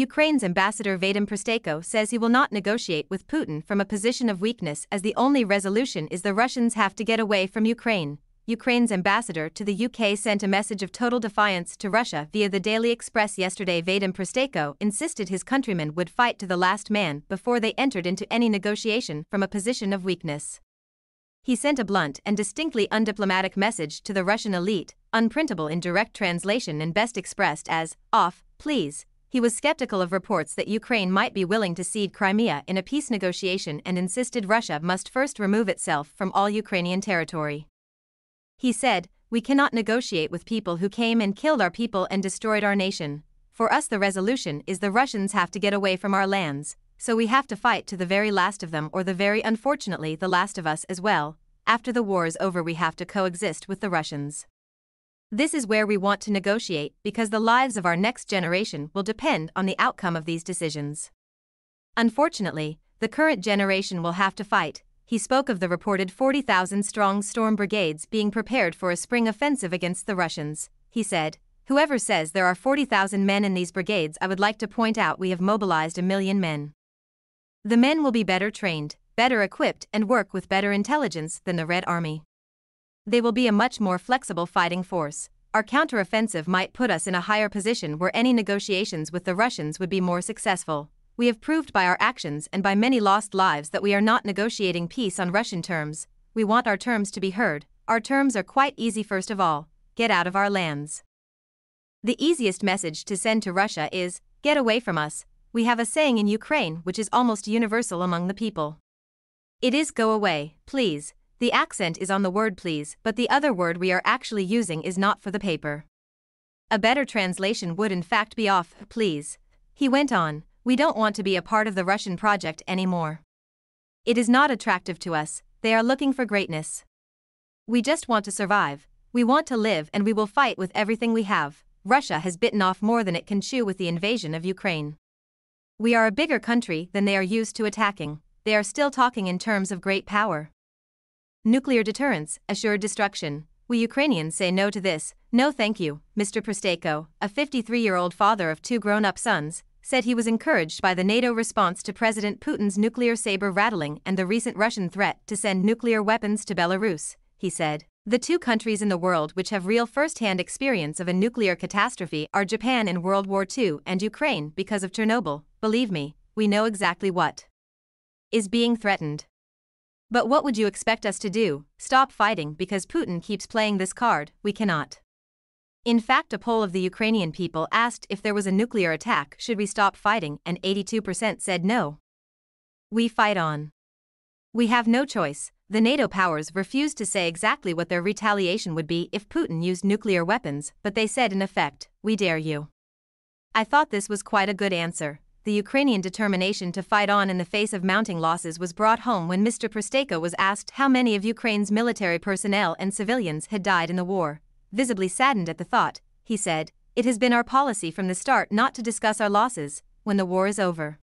Ukraine's ambassador Vadym Prystaiko says he will not negotiate with Putin from a position of weakness, as the only resolution is the Russians have to get away from Ukraine. Ukraine's ambassador to the UK sent a message of total defiance to Russia via the Daily Express yesterday. Vadym Prystaiko insisted his countrymen would fight to the last man before they entered into any negotiation from a position of weakness. He sent a blunt and distinctly undiplomatic message to the Russian elite, unprintable in direct translation and best expressed as, "Off, please." He was skeptical of reports that Ukraine might be willing to cede Crimea in a peace negotiation and insisted Russia must first remove itself from all Ukrainian territory. He said, "We cannot negotiate with people who came and killed our people and destroyed our nation. For us, the resolution is the Russians have to get away from our lands, so we have to fight to the very last of them, or unfortunately the last of us as well. After the war is over, we have to coexist with the Russians. This is where we want to negotiate, because the lives of our next generation will depend on the outcome of these decisions. Unfortunately, the current generation will have to fight." He spoke of the reported 40,000-strong storm brigades being prepared for a spring offensive against the Russians. He said, "Whoever says there are 40,000 men in these brigades, I would like to point out we have mobilized 1 million men. The men will be better trained, better equipped, and work with better intelligence than the Red Army. They will be a much more flexible fighting force. Our counteroffensive might put us in a higher position where any negotiations with the Russians would be more successful. We have proved by our actions and by many lost lives that we are not negotiating peace on Russian terms. We want our terms to be heard. Our terms are quite easy. First of all, get out of our lands. The easiest message to send to Russia is, get away from us. We have a saying in Ukraine which is almost universal among the people. It is go away, please. The accent is on the word please, but the other word we are actually using is not for the paper. A better translation would in fact be off, please." He went on, "We don't want to be a part of the Russian project anymore. It is not attractive to us. They are looking for greatness. We just want to survive. We want to live, and we will fight with everything we have. Russia has bitten off more than it can chew with the invasion of Ukraine. We are a bigger country than they are used to attacking. They are still talking in terms of great power. Nuclear deterrence, assured destruction. We Ukrainians say no to this. No thank you." Mr. Prystaiko, a 53-year-old father of 2 grown-up sons, said he was encouraged by the NATO response to President Putin's nuclear saber rattling and the recent Russian threat to send nuclear weapons to Belarus. He said, "The 2 countries in the world which have real first-hand experience of a nuclear catastrophe are Japan in World War II and Ukraine because of Chernobyl. Believe me, we know exactly what is being threatened. But what would you expect us to do? Stop fighting because Putin keeps playing this card? We cannot." In fact, a poll of the Ukrainian people asked if there was a nuclear attack, should we stop fighting, and 82% said no. "We fight on. We have no choice." The NATO powers refused to say exactly what their retaliation would be if Putin used nuclear weapons, but they said in effect, "We dare you." I thought this was quite a good answer. The Ukrainian determination to fight on in the face of mounting losses was brought home when Mr. Prystaiko was asked how many of Ukraine's military personnel and civilians had died in the war. Visibly saddened at the thought, he said, "It has been our policy from the start not to discuss our losses. When the war is over,